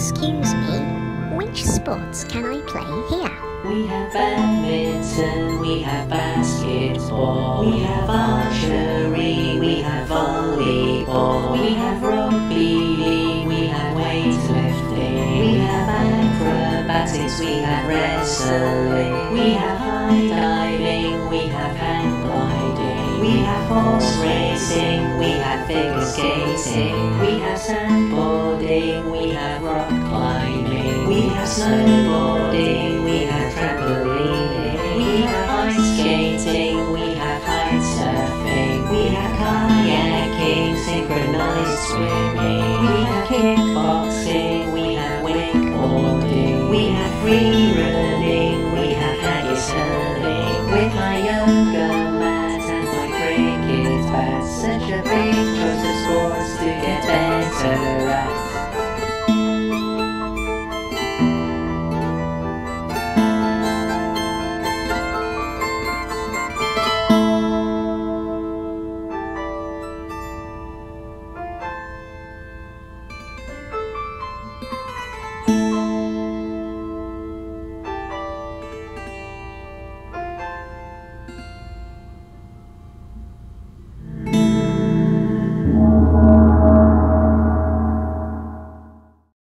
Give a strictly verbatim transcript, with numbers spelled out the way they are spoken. Excuse me, which sports can I play here? We have badminton, we have basketball, we have archery, we have volleyball, we have rugby, we have weightlifting, we have acrobatics, we have wrestling, we have high diving, we have hang gliding, we have horse racing, we have figure skating, we have sandboarding, we have rock climbing, we have snowboarding, we have trampolining, we have ice skating, we have kite surfing, we have kayaking, synchronized swimming, we have kickboxing, we have wakeboarding, we have free running, we have haggis hurling, with my yoga mat and my cricket bat, such a big choice of sports to get better at.